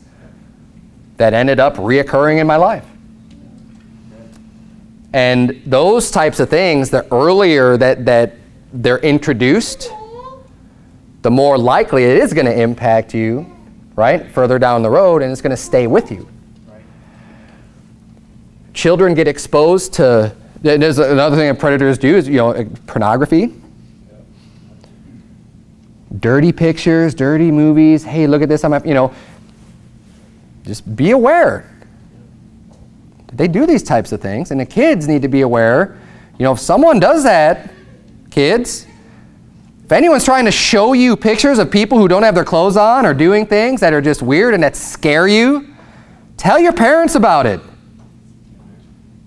that ended up reoccurring in my life. And those types of things, the earlier that they're introduced, the more likely it is going to impact you, right, further down the road, and it's going to stay with you. Right. Children get exposed to... There's another thing that predators do is, you know, pornography, dirty pictures, dirty movies. Hey, look at this. You know, just be aware. They do these types of things, and the kids need to be aware. You know, if someone does that, kids, if anyone's trying to show you pictures of people who don't have their clothes on or doing things that are just weird and that scare you, tell your parents about it.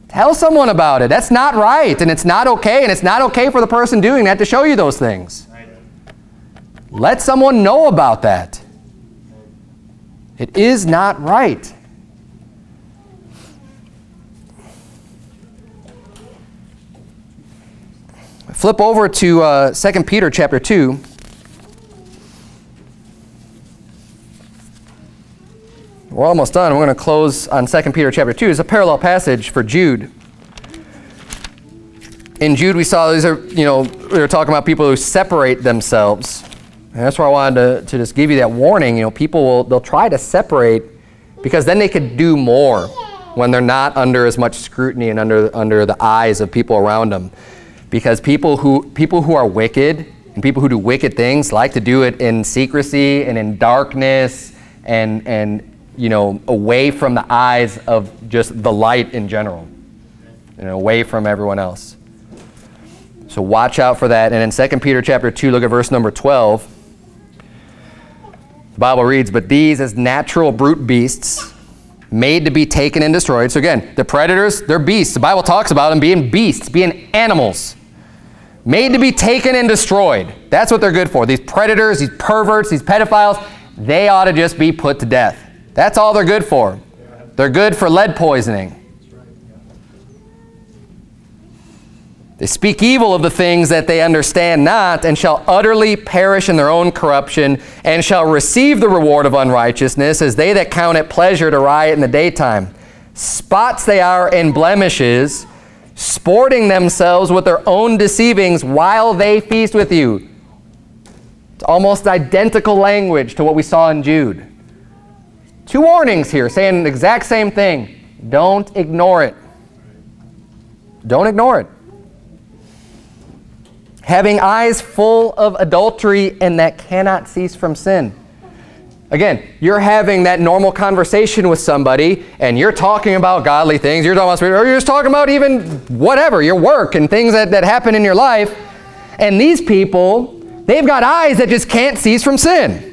Tell someone about it. That's not right, and it's not okay, and it's not okay for the person doing that to show you those things. Right. Let someone know about that. It is not right. Flip over to 2 Peter chapter 2. We're almost done. We're going to close on 2 Peter chapter 2. It's a parallel passage for Jude. In Jude, we saw these are, you know, we were talking about people who separate themselves. And that's where I wanted to just give you that warning. You know, people they'll try to separate because then they could do more when they're not under as much scrutiny and under the eyes of people around them. Because people who are wicked and people who do wicked things like to do it in secrecy and in darkness and you know, away from the eyes of just the light in general, and away from everyone else. So watch out for that. And in 2 Peter chapter 2, look at verse number 12. The Bible reads, "But these as natural brute beasts, made to be taken and destroyed." So again, the predators, they're beasts. The Bible talks about them being beasts, being animals. Made to be taken and destroyed. That's what they're good for. These predators, these perverts, these pedophiles, they ought to just be put to death. That's all they're good for. They're good for lead poisoning. They speak evil of the things that they understand not, and shall utterly perish in their own corruption, and shall receive the reward of unrighteousness, as they that count it pleasure to riot in the daytime. Spots they are and blemishes, sporting themselves with their own deceivings while they feast with you. It's almost identical language to what we saw in Jude. Two warnings here saying the exact same thing. Don't ignore it. Don't ignore it. Having eyes full of adultery and that cannot cease from sin. Again, you're having that normal conversation with somebody and you're talking about godly things. You're talking about spirit, or you're just talking about even whatever, your work and things that happen in your life. And these people, they've got eyes that just can't cease from sin.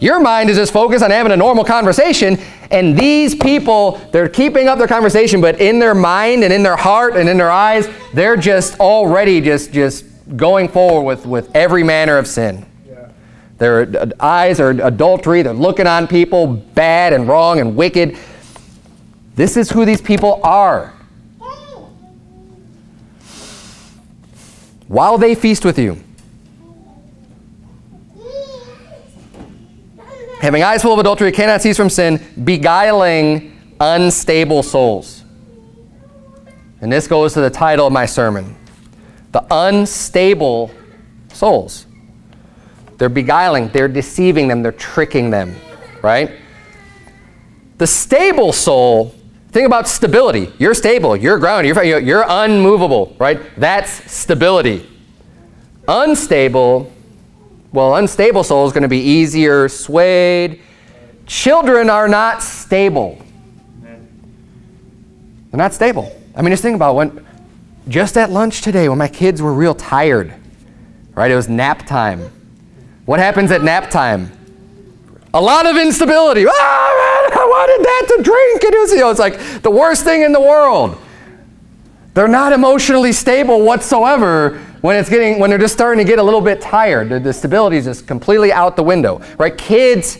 Your mind is just focused on having a normal conversation, and these people, they're keeping up their conversation, but in their mind and in their heart and in their eyes, they're just already just going forward with every manner of sin. Yeah. Their eyes are adultery. They're looking on people bad and wrong and wicked. This is who these people are. While they feast with you. Having eyes full of adultery, cannot cease from sin, beguiling unstable souls. And this goes to the title of my sermon, The unstable souls. They're beguiling. They're deceiving them. They're tricking them, right? The stable soul, think about stability. You're stable. You're grounded. You're unmovable, right? That's stability. Unstable, well, unstable soul is going to be easier swayed. Children are not stable. They're not stable. I mean, just think about when, just at lunch today when my kids were real tired, right? It was nap time. What happens at nap time? A lot of instability. Ah, man, I wanted that to drink. And it was, you know, it's like the worst thing in the world. They're not emotionally stable whatsoever when they're just starting to get a little bit tired. The stability is just completely out the window, right? Kids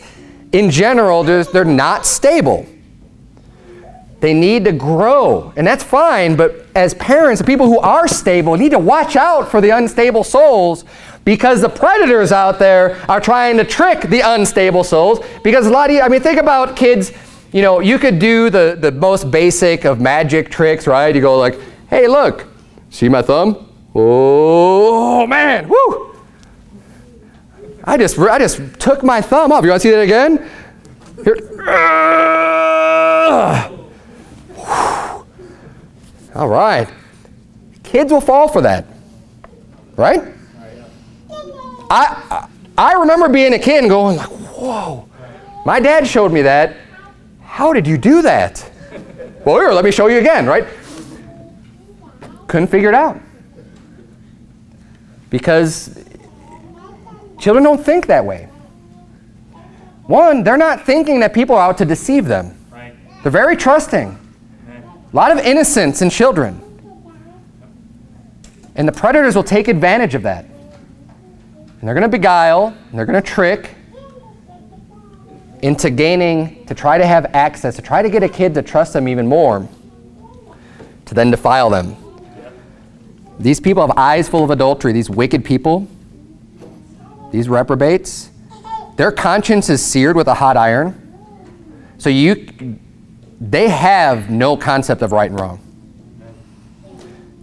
in general, they're not stable. They need to grow, and that's fine, but as parents, the people who are stable need to watch out for the unstable souls, because the predators out there are trying to trick the unstable souls. Because a lot of you, I mean, think about kids, you know, you could do the most basic of magic tricks, right? You go like, hey, look, see my thumb? Oh, man, whoo! I just took my thumb off. You want to see that again? Here. All right. Kids will fall for that, right? I remember being a kid and going like, whoa, my dad showed me that. How did you do that? Well, here, let me show you again, right? Couldn't figure it out. Because children don't think that way. One, they're not thinking that people are out to deceive them. Right. They're very trusting. A lot of innocence in children. And the predators will take advantage of that. And they're going to beguile, and they're going to trick into gaining, to try to have access, to try to get a kid to trust them even more, to then defile them. These people have eyes full of adultery, these wicked people, these reprobates. Their conscience is seared with a hot iron. So they have no concept of right and wrong.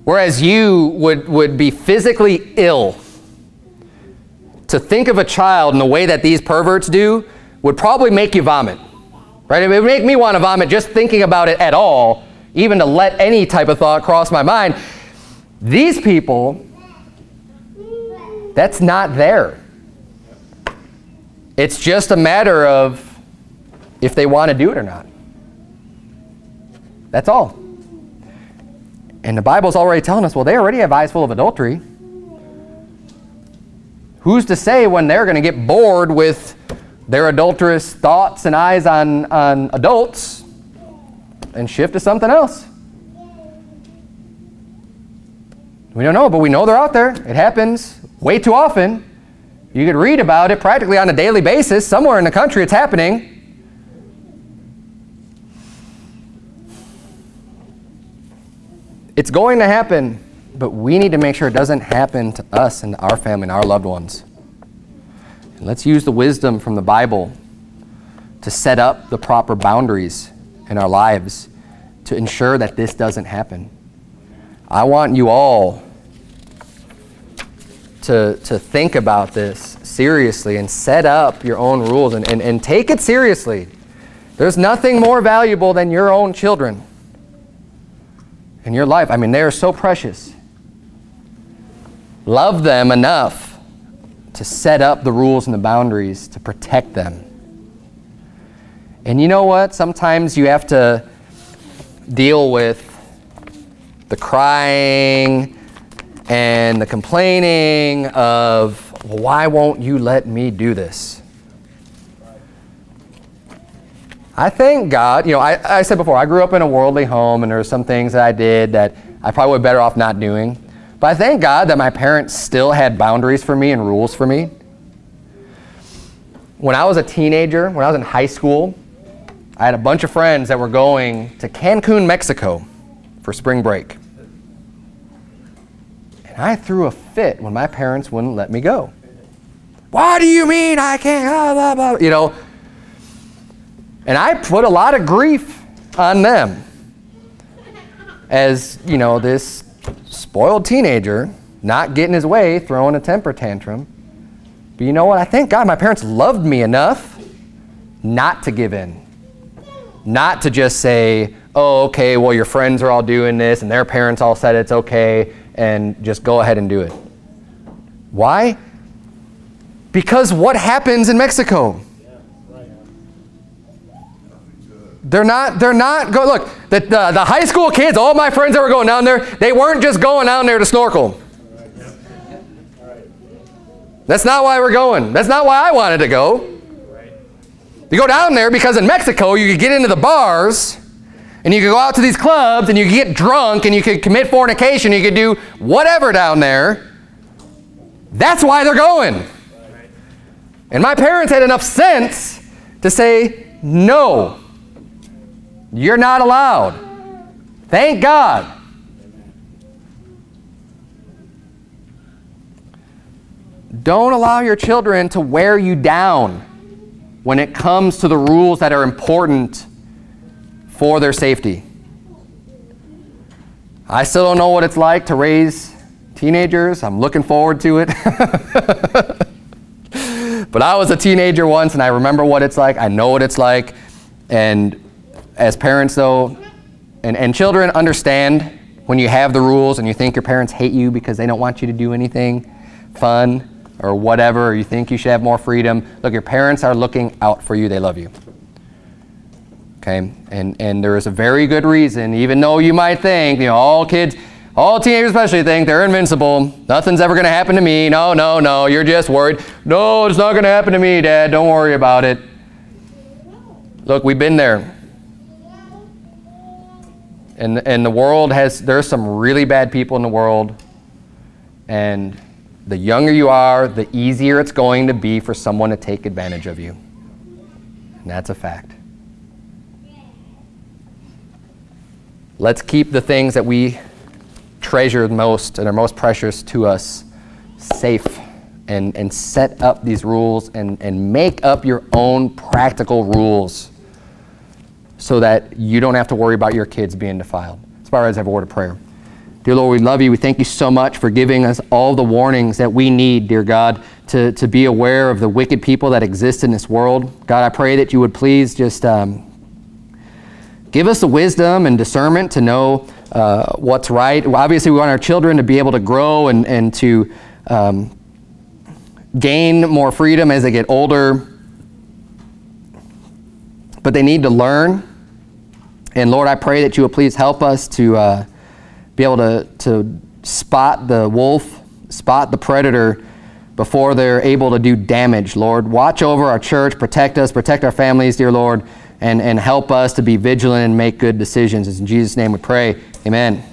Whereas you would be physically ill. To think of a child in the way that these perverts do would probably make you vomit, right? It would make me want to vomit just thinking about it at all, even to let any type of thought cross my mind. These people, that's not there. It's just a matter of if they want to do it or not. That's all. And the Bible's already telling us, well, they already have eyes full of adultery. Who's to say when they're going to get bored with their adulterous thoughts and eyes on adults and shift to something else? We don't know, but we know they're out there. It happens way too often. You could read about it practically on a daily basis. Somewhere in the country it's happening. It's going to happen. But we need to make sure it doesn't happen to us and our family and our loved ones. And let's use the wisdom from the Bible to set up the proper boundaries in our lives to ensure that this doesn't happen. I want you all to think about this seriously and set up your own rules and take it seriously. There's nothing more valuable than your own children in your life. I mean, they are so precious. Love them enough to set up the rules and the boundaries to protect them. And you know what? Sometimes you have to deal with the crying and the complaining of, well, why won't you let me do this? I thank God, you know, I said before, I grew up in a worldly home, and there were some things that I did that I probably would be better off not doing. But I thank God that my parents still had boundaries for me and rules for me. When I was a teenager, when I was in high school, I had a bunch of friends that were going to Cancun, Mexico for spring break. And I threw a fit when my parents wouldn't let me go. Why do you mean I can't, blah, blah, blah, you know? And I put a lot of grief on them as, you know, this spoiled teenager not getting his way, throwing a temper tantrum. But you know what? I thank God my parents loved me enough not to give in, not to just say, oh, okay, well, your friends are all doing this and their parents all said it's okay, and just go ahead and do it. Why? Because what happens in Mexico? Look, the high school kids, all my friends that were going down there, they weren't just going down there to snorkel. That's not why we're going. That's not why I wanted to go. You go down there because in Mexico, you could get into the bars and you could go out to these clubs and you could get drunk and you could commit fornication. You could do whatever down there. That's why they're going. And my parents had enough sense to say, no, you're not allowed. Thank God. Don't allow your children to wear you down when it comes to the rules that are important for their safety. I still don't know what it's like to raise teenagers. I'm looking forward to it. But I was a teenager once, and I remember what it's like. I know what it's like. And as parents, though, and children understand when you have the rules and you think your parents hate you because they don't want you to do anything fun or whatever, or you think you should have more freedom. Look, your parents are looking out for you. They love you. Okay? And there is a very good reason, even though you might think, you know, all kids, all teenagers especially think they're invincible. Nothing's ever going to happen to me. No, no, no. You're just worried. No, it's not going to happen to me, Dad. Don't worry about it. Look, we've been there. And the world has, there's some really bad people in the world. And the younger you are, the easier it's going to be for someone to take advantage of you. And that's a fact. Let's keep the things that we treasure most and are most precious to us safe, and set up these rules and make up your own practical rules so that you don't have to worry about your kids being defiled. That's why I have a word of prayer. Dear Lord, we love you. We thank you so much for giving us all the warnings that we need, dear God, to be aware of the wicked people that exist in this world. God, I pray that you would please just give us the wisdom and discernment to know what's right. Well, obviously, we want our children to be able to grow and to gain more freedom as they get older. But they need to learn. And Lord, I pray that you would please help us to be able to spot the wolf, spot the predator before they're able to do damage, Lord. Watch over our church, protect us, protect our families, dear Lord, and help us to be vigilant and make good decisions. It's in Jesus' name we pray. Amen.